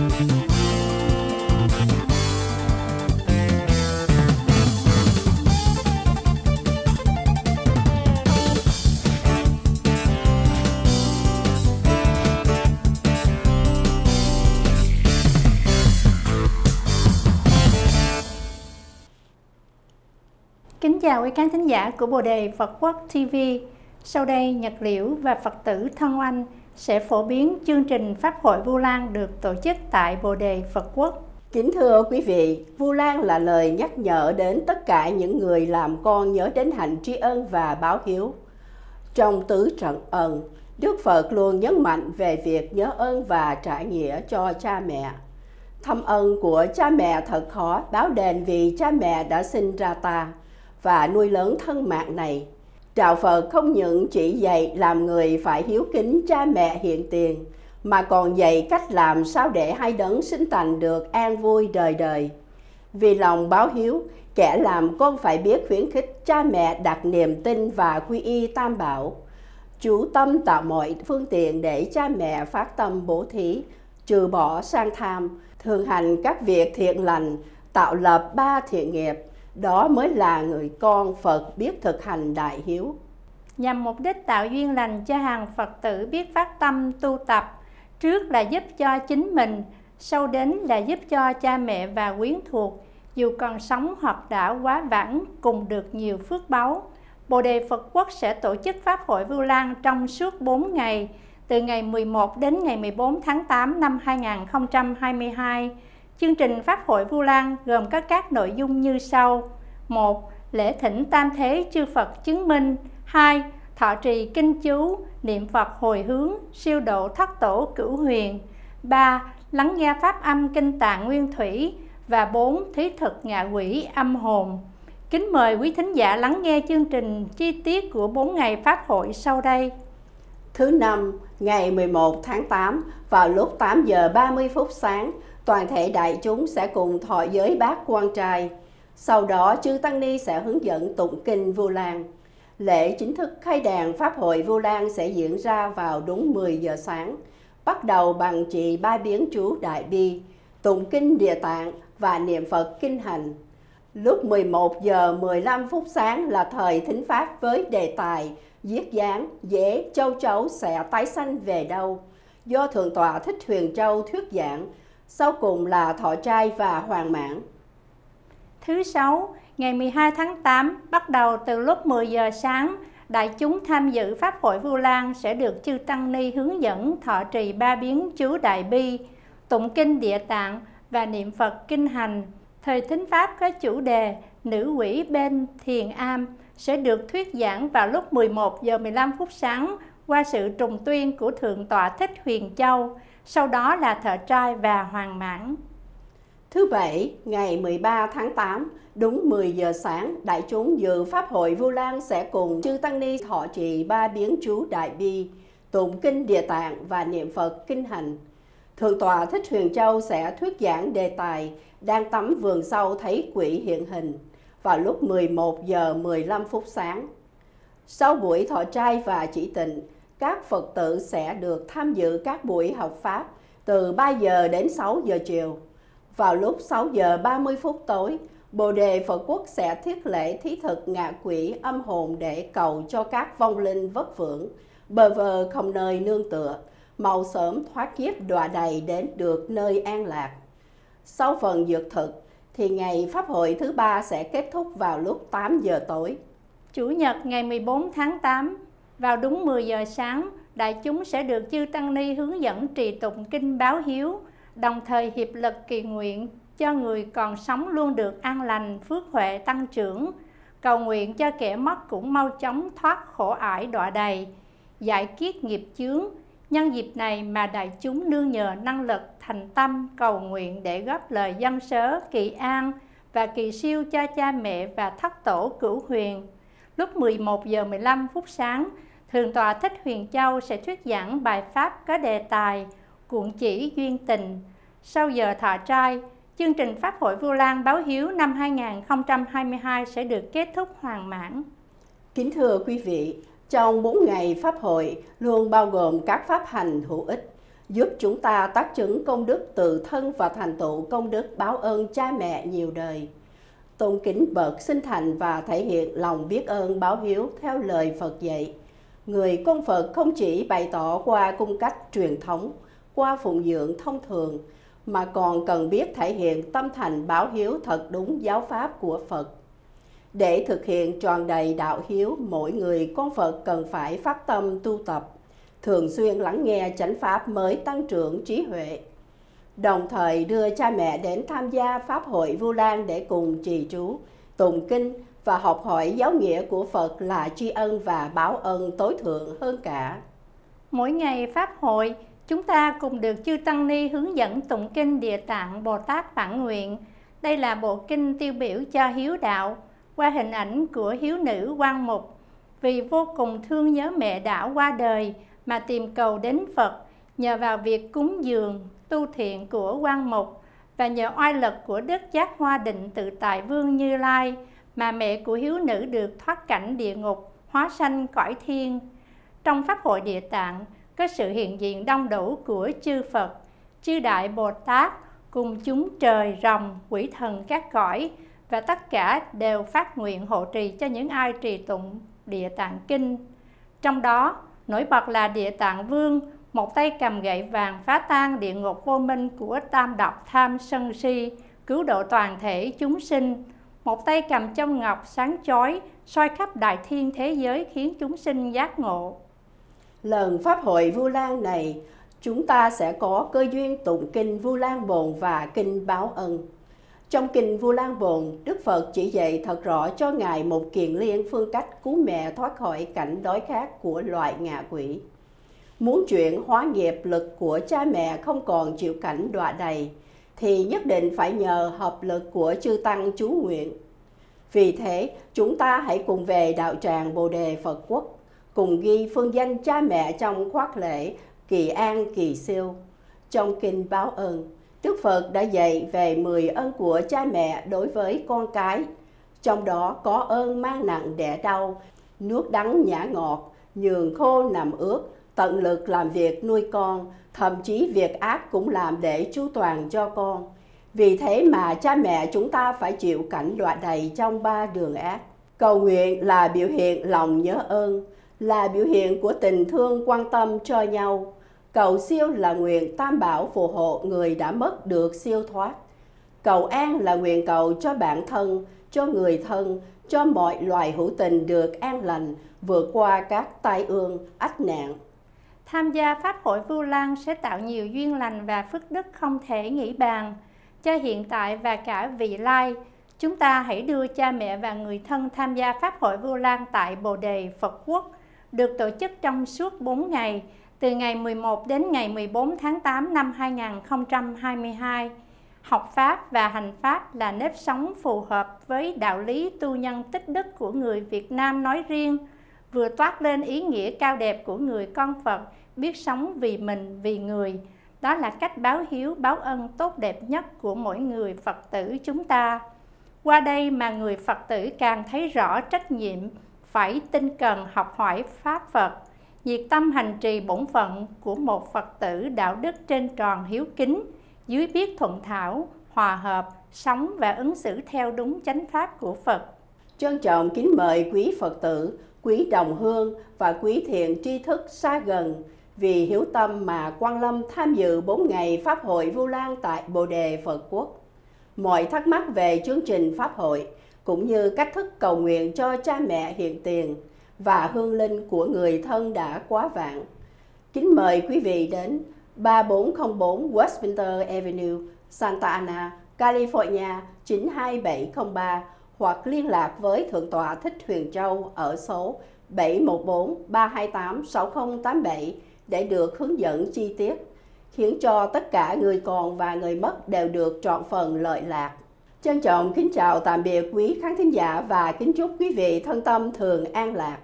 Kính chào quý khán thính giả của Bồ Đề Phật Quốc TV. Sau đây, Nhật Liễu và Phật tử Thân Oanh sẽ phổ biến chương trình Pháp hội Vu Lan được tổ chức tại Bồ Đề Phật Quốc. Kính thưa quý vị, Vu Lan là lời nhắc nhở đến tất cả những người làm con nhớ đến hành tri ân và báo hiếu. Trong tứ trần ân, Đức Phật luôn nhấn mạnh về việc nhớ ơn và trả nghĩa cho cha mẹ. Thâm ân của cha mẹ thật khó báo đền vì cha mẹ đã sinh ra ta và nuôi lớn thân mạng này. Đạo Phật không những chỉ dạy làm người phải hiếu kính cha mẹ hiện tiền, mà còn dạy cách làm sao để hai đấng sinh thành được an vui đời đời. Vì lòng báo hiếu, kẻ làm con phải biết khuyến khích cha mẹ đặt niềm tin và quy y Tam Bảo. Chú tâm tạo mọi phương tiện để cha mẹ phát tâm bố thí, trừ bỏ sang tham, thường hành các việc thiện lành, tạo lập ba thiện nghiệp. Đó mới là người con Phật biết thực hành đại hiếu. Nhằm mục đích tạo duyên lành cho hàng Phật tử biết phát tâm tu tập, trước là giúp cho chính mình, sau đến là giúp cho cha mẹ và quyến thuộc, dù còn sống hoặc đã quá vãng, cùng được nhiều phước báu. Bồ Đề Phật Quốc sẽ tổ chức Pháp hội Vu Lan trong suốt 4 ngày, từ ngày 11 đến ngày 14 tháng 8 năm 2022. Chương trình Pháp hội Vu Lan gồm các nội dung như sau: 1. Lễ thỉnh Tam Thế Chư Phật chứng minh. 2. Thọ trì kinh chú, niệm Phật hồi hướng, siêu độ thất tổ cửu huyền. 3. Lắng nghe pháp âm kinh tạng nguyên thủy. Và 4. Thí thực ngạ quỷ âm hồn. Kính mời quý thính giả lắng nghe chương trình chi tiết của 4 ngày Pháp hội sau đây. Thứ năm, ngày 11 tháng 8, vào lúc 8 giờ 30 phút sáng, toàn thể đại chúng sẽ cùng thọ giới bát quan trai. Sau đó, chư Tăng Ni sẽ hướng dẫn tụng kinh Vu Lan. Lễ chính thức khai đàn Pháp hội Vu Lan sẽ diễn ra vào đúng 10 giờ sáng, bắt đầu bằng trì ba biến chú Đại Bi, tụng kinh Địa Tạng và niệm Phật kinh hành. Lúc 11 giờ 15 phút sáng là thời thính Pháp với đề tài Giết Giáng, Dế, Châu Chấu sẽ tái sanh về đâu, do Thượng tọa Thích Huyền Châu thuyết giảng. Sau cùng là thọ trai và hoàn mãn. Thứ sáu, ngày 12 tháng 8, bắt đầu từ lúc 10 giờ sáng, đại chúng tham dự Pháp hội Vu Lan sẽ được chư Tăng Ni hướng dẫn thọ trì ba biến chú Đại Bi, tụng kinh Địa Tạng và niệm Phật kinh hành. Thời thính Pháp có chủ đề Nữ quỷ bên thiền am sẽ được thuyết giảng vào lúc 11 giờ 15 phút sáng qua sự trùng tuyên của Thượng tọa Thích Huyền Châu. Sau đó là thọ trai và hoàn mãn. Thứ bảy, ngày 13 tháng 8, đúng 10 giờ sáng, đại chúng dự Pháp hội Vu Lan sẽ cùng chư Tăng Ni thọ trì ba biến chú Đại Bi, tụng kinh Địa Tạng và niệm Phật kinh hành. Thượng tọa Thích Huyền Châu sẽ thuyết giảng đề tài Đang tắm vườn sâu thấy quỷ hiện hình vào lúc 11 giờ 15 phút sáng. Sau buổi thọ trai và chỉ tịnh, các Phật tử sẽ được tham dự các buổi học Pháp từ 3 giờ đến 6 giờ chiều. Vào lúc 6 giờ 30 phút tối, Bồ Đề Phật Quốc sẽ thiết lễ thí thực ngạ quỷ âm hồn để cầu cho các vong linh vất vưởng, bờ vờ không nơi nương tựa, mau sớm thoát kiếp đọa đầy đến được nơi an lạc. Sau phần dược thực, thì ngày Pháp hội thứ ba sẽ kết thúc vào lúc 8 giờ tối. Chủ nhật ngày 14 tháng 8, vào đúng 10 giờ sáng, đại chúng sẽ được chư Tăng Ni hướng dẫn trì tụng kinh báo hiếu, đồng thời hiệp lực kỳ nguyện cho người còn sống luôn được an lành, phước huệ tăng trưởng, cầu nguyện cho kẻ mất cũng mau chóng thoát khổ ải đọa đầy, giải kiết nghiệp chướng. Nhân dịp này mà đại chúng nương nhờ năng lực thành tâm cầu nguyện để góp lời dân sớ, kỳ an và kỳ siêu cho cha mẹ và thất tổ cửu huyền. Lúc 11 giờ 15 phút sáng, Thượng tọa Thích Huyền Châu sẽ thuyết giảng bài Pháp có đề tài Cuộn chỉ duyên tình. Sau giờ thọ trai, chương trình Pháp hội Vu Lan báo hiếu năm 2022 sẽ được kết thúc hoàn mãn. Kính thưa quý vị, trong 4 ngày Pháp hội luôn bao gồm các pháp hành hữu ích giúp chúng ta tác chứng công đức tự thân và thành tựu công đức báo ơn cha mẹ nhiều đời. Tôn kính bậc sinh thành và thể hiện lòng biết ơn báo hiếu theo lời Phật dạy. Người con Phật không chỉ bày tỏ qua cung cách truyền thống, qua phụng dưỡng thông thường, mà còn cần biết thể hiện tâm thành báo hiếu thật đúng giáo pháp của Phật. Để thực hiện tròn đầy đạo hiếu, mỗi người con Phật cần phải phát tâm tu tập, thường xuyên lắng nghe chánh pháp mới tăng trưởng trí huệ. Đồng thời đưa cha mẹ đến tham gia Pháp hội Vu Lan để cùng trì trú, tụng kinh và học hỏi giáo nghĩa của Phật là tri ân và báo ân tối thượng hơn cả. Mỗi ngày Pháp hội, chúng ta cùng được chư Tăng Ni hướng dẫn tụng kinh Địa Tạng Bồ Tát Bản Nguyện. Đây là bộ kinh tiêu biểu cho hiếu đạo, qua hình ảnh của Hiếu Nữ Quang Mục. Vì vô cùng thương nhớ mẹ đã qua đời mà tìm cầu đến Phật, nhờ vào việc cúng dường, tu thiện của Quang Mục và nhờ oai lực của Đức Giác Hoa Định Tự Tại Vương Như Lai mà mẹ của Hiếu Nữ được thoát cảnh địa ngục, hóa sanh cõi thiên. Trong Pháp hội Địa Tạng có sự hiện diện đông đủ của chư Phật, chư Đại Bồ Tát cùng chúng trời, rồng, quỷ thần các cõi, và tất cả đều phát nguyện hộ trì cho những ai trì tụng Địa Tạng Kinh. Trong đó, nổi bật là Địa Tạng Vương, một tay cầm gậy vàng phá tan địa ngục vô minh của tam độc tham sân si, cứu độ toàn thể chúng sinh. Một tay cầm châu ngọc sáng chói, soi khắp đại thiên thế giới khiến chúng sinh giác ngộ. Lần Pháp hội Vu Lan này, chúng ta sẽ có cơ duyên tụng kinh Vu Lan Bồn và kinh Báo Ân. Trong kinh Vu Lan Bồn, Đức Phật chỉ dạy thật rõ cho Ngài một kiền liên phương cách cứu mẹ thoát khỏi cảnh đói khát của loại ngạ quỷ. Muốn chuyển hóa nghiệp lực của cha mẹ không còn chịu cảnh đọa đầy, thì nhất định phải nhờ hợp lực của chư Tăng chú nguyện. Vì thế, chúng ta hãy cùng về đạo tràng Bồ Đề Phật Quốc, cùng ghi phương danh cha mẹ trong khoác lễ, kỳ an kỳ siêu. Trong kinh Báo Ơn, Đức Phật đã dạy về 10 ơn của cha mẹ đối với con cái, trong đó có ơn mang nặng đẻ đau, nước đắng nhã ngọt, nhường khô nằm ướt, tận lực làm việc nuôi con, thậm chí việc ác cũng làm để chu toàn cho con. Vì thế mà cha mẹ chúng ta phải chịu cảnh đọa đầy trong 3 đường ác. Cầu nguyện là biểu hiện lòng nhớ ơn, là biểu hiện của tình thương quan tâm cho nhau. Cầu siêu là nguyện tam bảo phù hộ người đã mất được siêu thoát. Cầu an là nguyện cầu cho bản thân, cho người thân, cho mọi loài hữu tình được an lành, vượt qua các tai ương, ách nạn. Tham gia Pháp hội Vu Lan sẽ tạo nhiều duyên lành và phước đức không thể nghĩ bàn. Cho hiện tại và cả vị lai, chúng ta hãy đưa cha mẹ và người thân tham gia Pháp hội Vu Lan tại Bồ Đề Phật Quốc, được tổ chức trong suốt 4 ngày, từ ngày 11 đến ngày 14 tháng 8 năm 2022. Học Pháp và hành Pháp là nếp sống phù hợp với đạo lý tu nhân tích đức của người Việt Nam nói riêng, vừa toát lên ý nghĩa cao đẹp của người con Phật biết sống vì mình, vì người. Đó là cách báo hiếu, báo ân tốt đẹp nhất của mỗi người Phật tử chúng ta. Qua đây mà người Phật tử càng thấy rõ trách nhiệm, phải tinh cần học hỏi Pháp Phật, nhiệt tâm hành trì bổn phận của một Phật tử đạo đức trên tròn hiếu kính, dưới biết thuận thảo, hòa hợp, sống và ứng xử theo đúng chánh pháp của Phật. Trân trọng kính mời quý Phật tử, quý đồng hương và quý thiện tri thức xa gần vì hiếu tâm mà quan lâm tham dự 4 ngày Pháp hội Vu Lan tại Bồ Đề Phật Quốc. Mọi thắc mắc về chương trình Pháp hội cũng như cách thức cầu nguyện cho cha mẹ hiện tiền và hương linh của người thân đã quá vãng, kính mời quý vị đến 3404 Westminster Avenue, Santa Ana, California 92703 hoặc liên lạc với Thượng tọa Thích Huyền Châu ở số 714-328-6087 để được hướng dẫn chi tiết, khiến cho tất cả người còn và người mất đều được trọn phần lợi lạc. Trân trọng kính chào tạm biệt quý khán thính giả và kính chúc quý vị thân tâm thường an lạc.